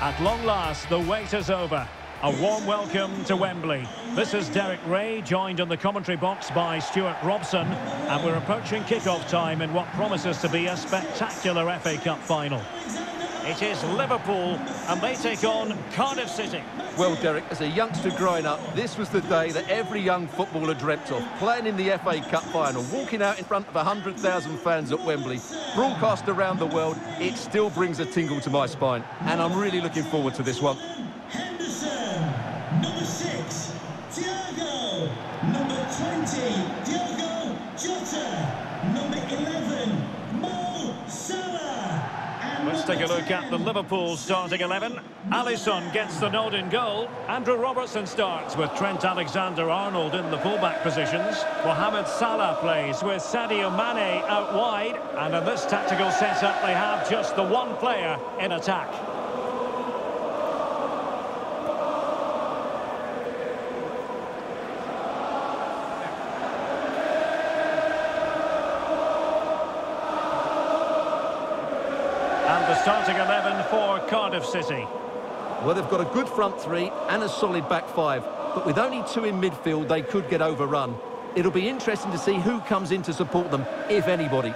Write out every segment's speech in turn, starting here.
At long last, the wait is over. A warm welcome to Wembley. This is Derek Ray, joined in the commentary box by Stuart Robson, and we're approaching kick-off time in what promises to be a spectacular FA Cup final. It is Liverpool, and they take on Cardiff City. Well, Derek, as a youngster growing up, this was the day that every young footballer dreamt of. Playing in the FA Cup final, walking out in front of 100,000 fans at Wembley, broadcast around the world, it still brings a tingle to my spine, and I'm really looking forward to this one. Henderson, number 6, Thiago, number 20, Diogo Jota, number 11, Mohamed Salah, and let's take a look at the Liverpool starting 11. Alisson gets the nod in goal. Andrew Robertson starts with Trent Alexander-Arnold in the fullback positions. Mohamed Salah plays with Sadio Mane out wide, and in this tactical setup they have just the one player in attack. The starting 11 for Cardiff City. Well, they've got a good front three and a solid back five, but with only two in midfield, they could get overrun. It'll be interesting to see who comes in to support them, if anybody.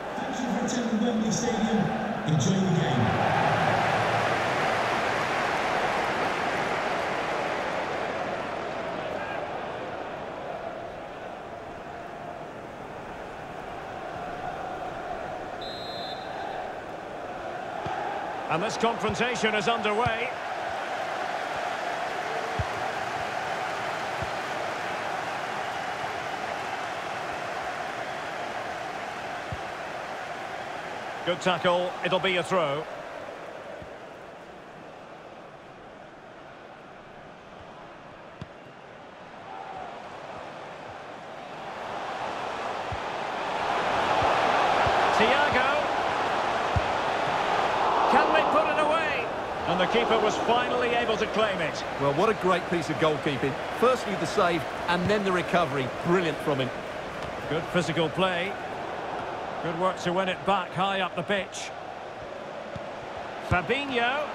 Thank you for attending Wembley Stadium. Enjoy the game. And this confrontation is underway. Good tackle, it'll be a throw. And the keeper was finally able to claim it. Well, what a great piece of goalkeeping. Firstly the save, and then the recovery. Brilliant from him. Good physical play. Good work to win it back high up the pitch. Fabinho,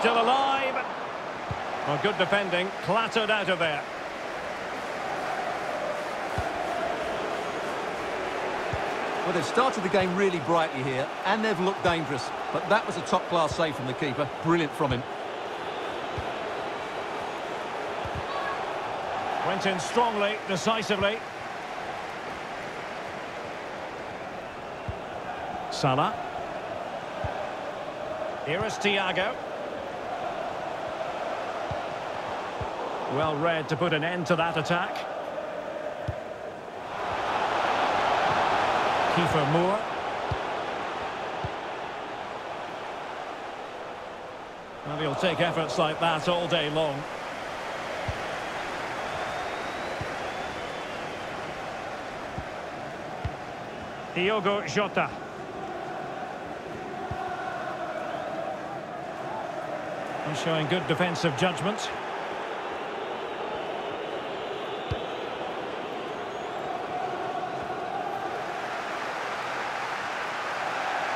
still alive. Well, good defending, clattered out of there. Well, they've started the game really brightly here, and they've looked dangerous. But that was a top-class save from the keeper. Brilliant from him. Went in strongly, decisively. Salah. Here is Thiago. Well read to put an end to that attack. Kiefer Moore. And he'll take efforts like that all day long. Diogo Jota. He's showing good defensive judgment.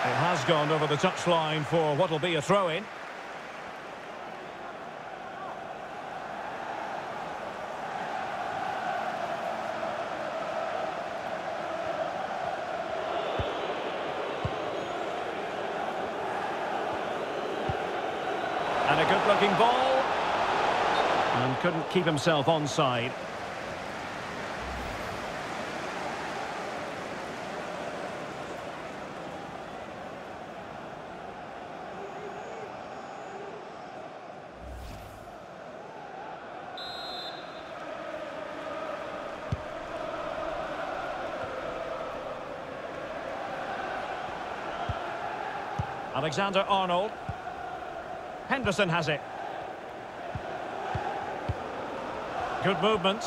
It has gone over the touchline for what'll be a throw-in. And a good-looking ball. And couldn't keep himself onside. Alexander-Arnold. Henderson has it. Good movement.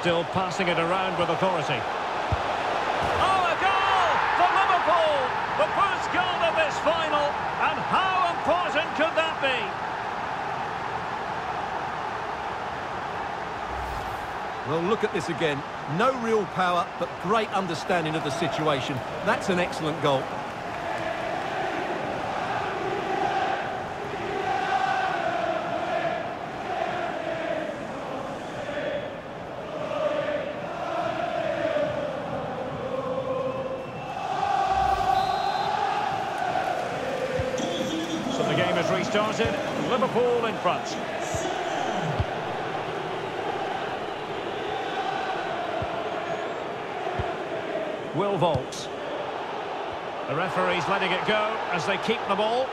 Still passing it around with authority. Oh, a goal for Liverpool! The first goal of this final, and how important could that be? Well, look at this again. No real power, but great understanding of the situation. That's an excellent goal. So the game has restarted. Liverpool in front. Will Volks. The referee's letting it go as they keep the ball.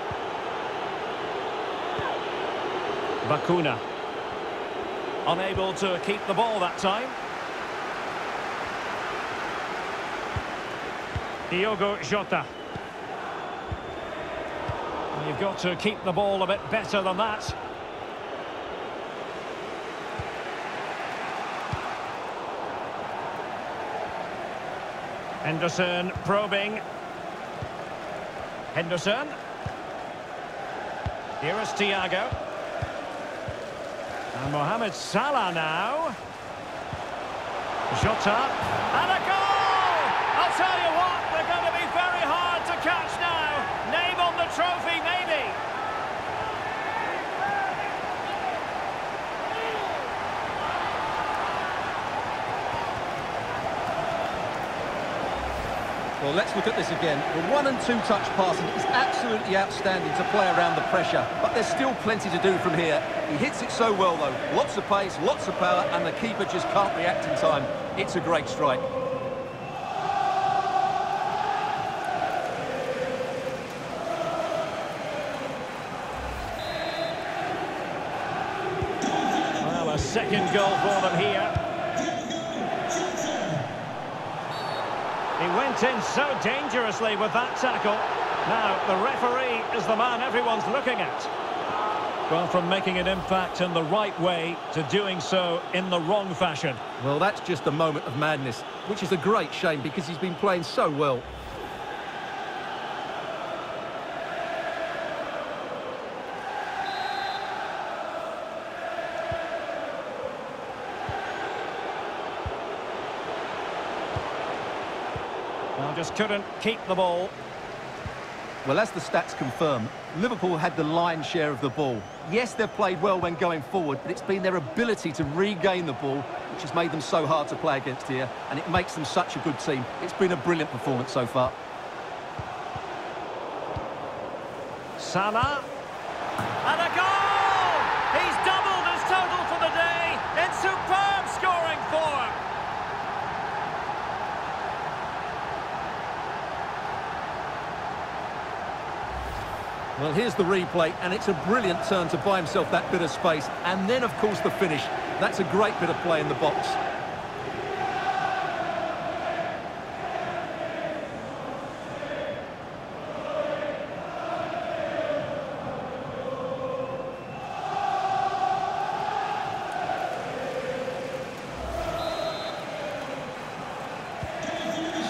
Bakuna. Unable to keep the ball that time. Diogo Jota. And you've got to keep the ball a bit better than that. Henderson probing. Henderson. Here is Thiago. And Mohamed Salah now. Jota. And a goal! I'll tell you what, they're going to be very hard to catch now. Name on the trophy, maybe. Well, let's look at this again. The one and two touch passing is absolutely outstanding to play around the pressure, but there's still plenty to do from here. He hits it so well, though. Lots of pace, lots of power, and the keeper just can't react in time. It's a great strike. Well, a second goal for them here. He went in so dangerously with that tackle. Now, the referee is the man everyone's looking at. Well, from making an impact in the right way to doing so in the wrong fashion. Well, that's just a moment of madness, which is a great shame because he's been playing so well. Just couldn't keep the ball. Well, as the stats confirm, Liverpool had the lion's share of the ball. Yes, they've played well when going forward, but it's been their ability to regain the ball which has made them so hard to play against here, and it makes them such a good team. It's been a brilliant performance so far. Salah. And a goal! He's doubled his total for the day in superb scoring form. Well, here's the replay, and it's a brilliant turn to buy himself that bit of space. And then, of course, the finish. That's a great bit of play in the box.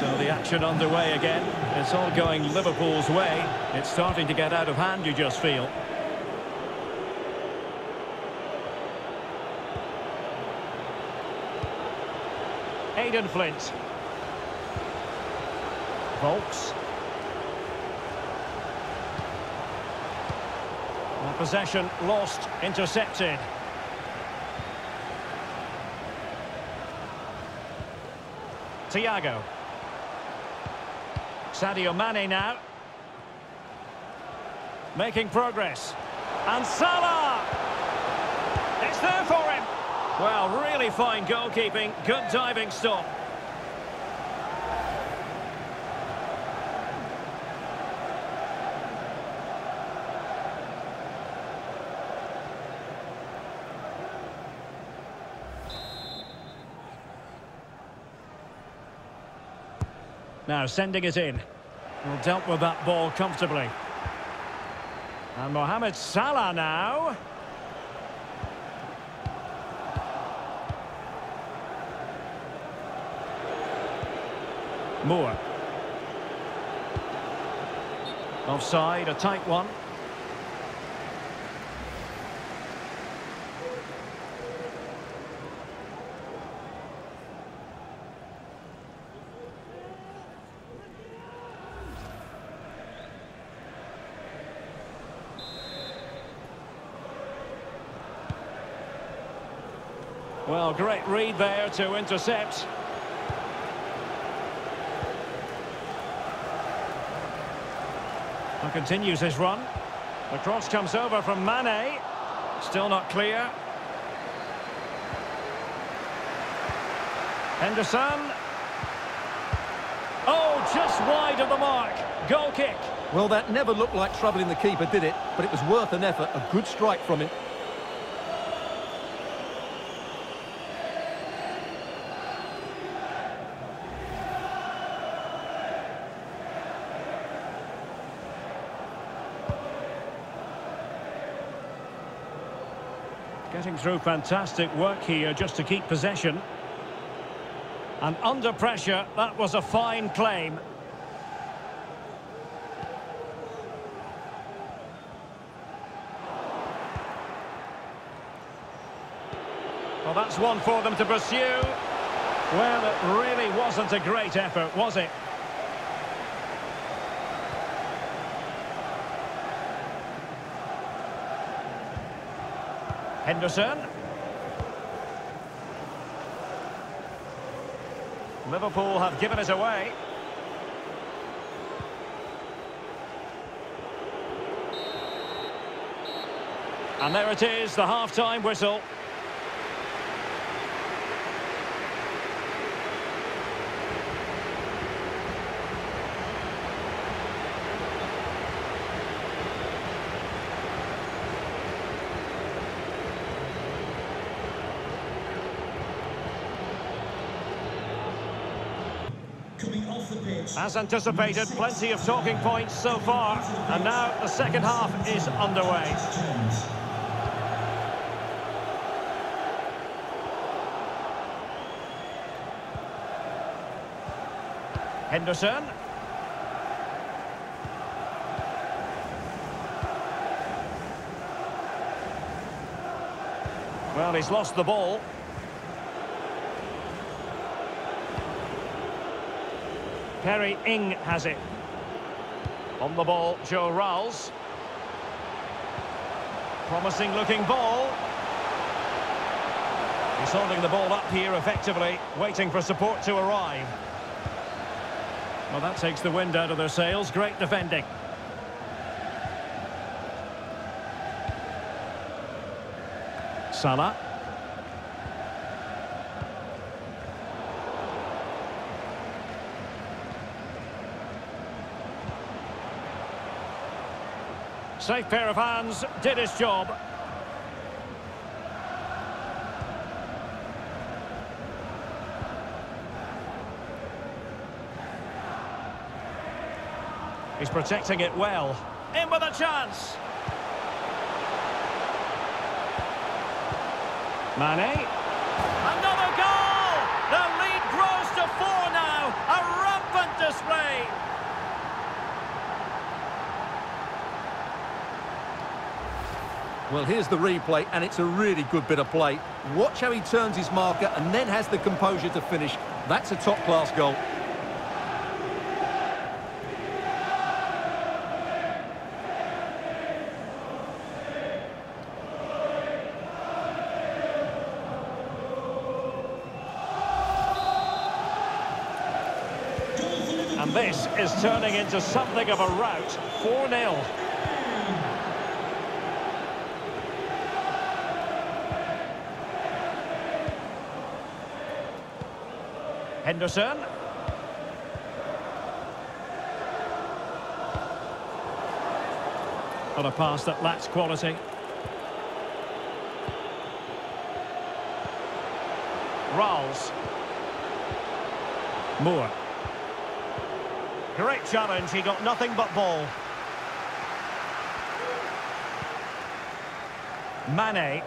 So the action underway again. It's all going Liverpool's way. It's starting to get out of hand, you just feel. Aiden Flint. Volks. The possession lost, intercepted. Thiago. Sadio Mane now. Making progress. And Salah! It's there for him. Well, really fine goalkeeping. Good diving stop. Now sending it in. Well, dealt with that ball comfortably. And Mohamed Salah now. Moore. Offside, a tight one. Well, great read there to intercept. And continues his run. The cross comes over from Mane. Still not clear. Henderson. Oh, just wide of the mark. Goal kick. Well, that never looked like troubling the keeper, did it? But it was worth an effort. A good strike from him. Getting through fantastic work here just to keep possession. And under pressure, that was a fine claim. Well, that's one for them to pursue. Well, it really wasn't a great effort, was it? Henderson. Liverpool have given it away. And there it is, the half-time whistle. As anticipated, plenty of talking points so far, and now the second half is underway. Henderson. Well, he's lost the ball. Perry Ng has it. On the ball, Joe Ralls. Promising looking ball. He's holding the ball up here effectively, waiting for support to arrive. Well, that takes the wind out of their sails. Great defending. Salah. Safe pair of hands, did his job. He's protecting it well. In with a chance. Mane. Another goal! The lead grows to 4 now. A rampant display. Well, here's the replay, and it's a really good bit of play. Watch how he turns his marker and then has the composure to finish. That's a top-class goal. And this is turning into something of a rout. 4-0. Henderson. On a pass that lacks quality. Ralls. Moore. Great challenge, he got nothing but ball. Mane.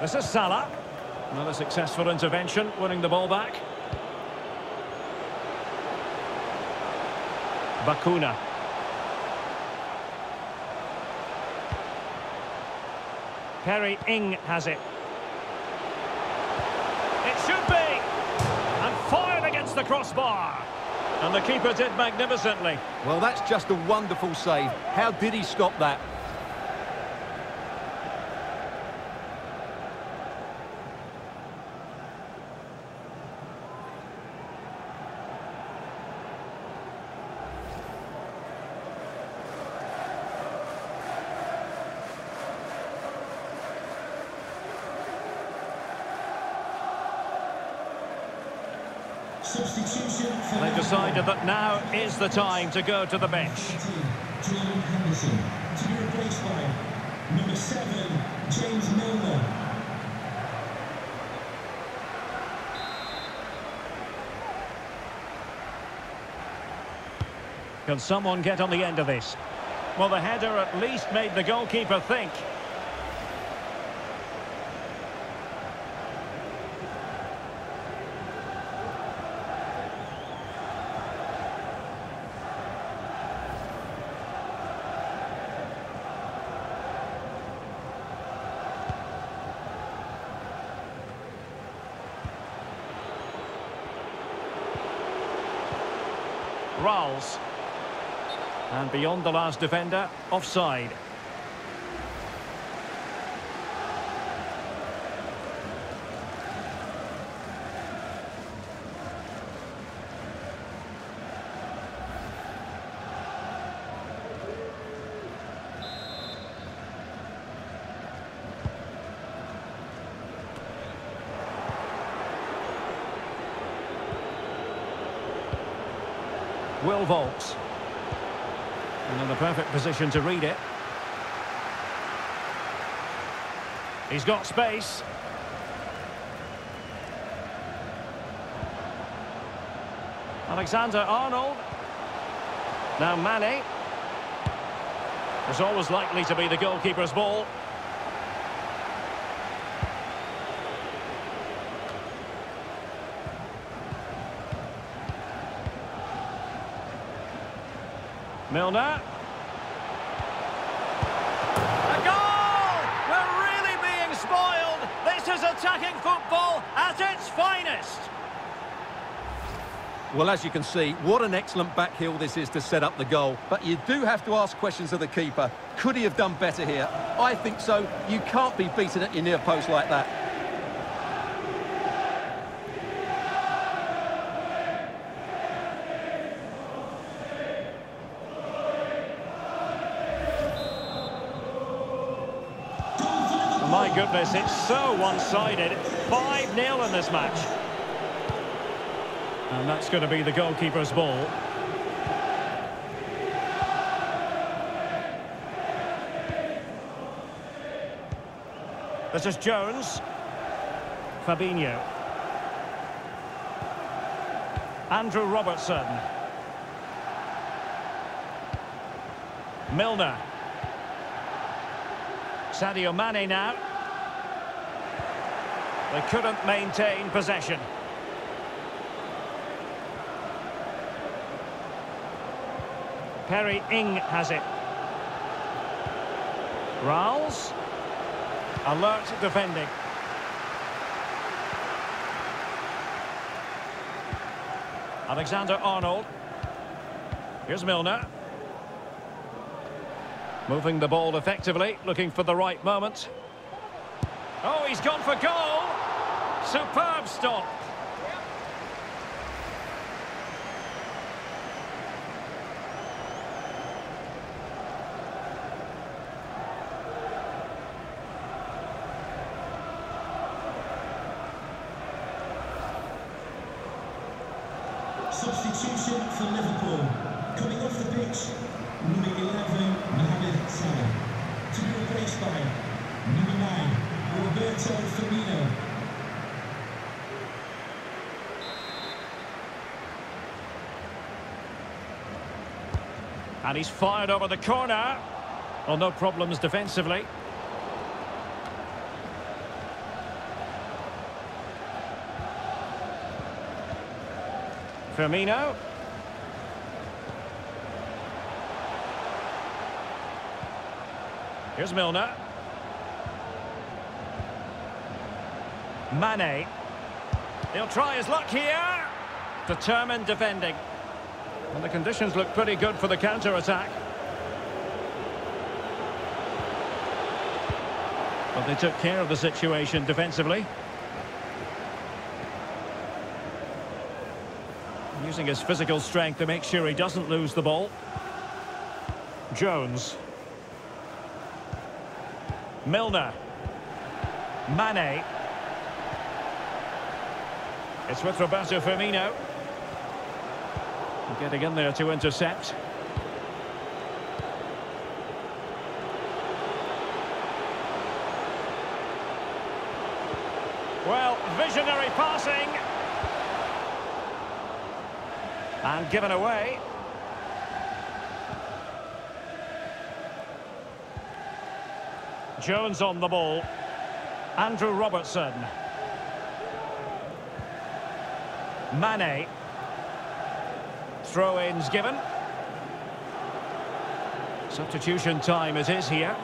This is Salah. Another successful intervention, winning the ball back. Bakuna. Perry Ng has it. It should be! And fired against the crossbar. And the keeper did magnificently. Well, that's just a wonderful save. How did he stop that? They've decided that now is the time to go to the bench. Henderson to be replaced by number 7, James Milner. Can someone get on the end of this? Well, the header at least made the goalkeeper think. Ralls, and beyond the last defender, offside. Will Volks, and in the perfect position to read it. He's got space. Alexander-Arnold. Now Mane. It's always likely to be the goalkeeper's ball. Milner. A goal! We're really being spoiled. This is attacking football at its finest. Well, as you can see, what an excellent back heel this is to set up the goal. But you do have to ask questions of the keeper. Could he have done better here? I think so. You can't be beaten at your near post like that. My goodness, it's so one-sided. 5-0 in this match. And that's going to be the goalkeeper's ball. This is Jones. Fabinho. Andrew Robertson. Milner. Sadio Mane now. They couldn't maintain possession. Perry Ng has it. Ralls. Alert defending. Alexander-Arnold. Here's Milner. Moving the ball effectively, looking for the right moment. Oh, he's gone for goal! Superb stop! Substitution for Liverpool. Coming off the pitch, number 11, Mohamed Salah, to be replaced by number 9, Roberto Firmino. And he's fired over the corner. Well, no problems defensively. Firmino. Here's Milner. Mane. He'll try his luck here. Determined defending. And the conditions look pretty good for the counter-attack. But they took care of the situation defensively. Using his physical strength to make sure he doesn't lose the ball. Jones. Milner. Mane. It's with Roberto Firmino. Getting in there to intercept. Well, visionary passing. And given away. Jones on the ball. Andrew Robertson. Mane. Throw-ins given. Substitution time it is here.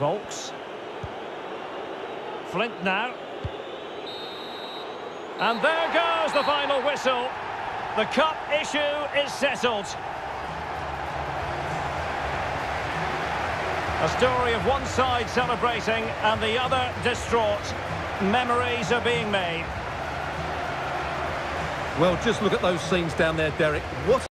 Volks. Flint now. And there goes the final whistle. The cup issue is settled. A story of one side celebrating and the other distraught. Memories are being made. Well, just look at those scenes down there, Derek. What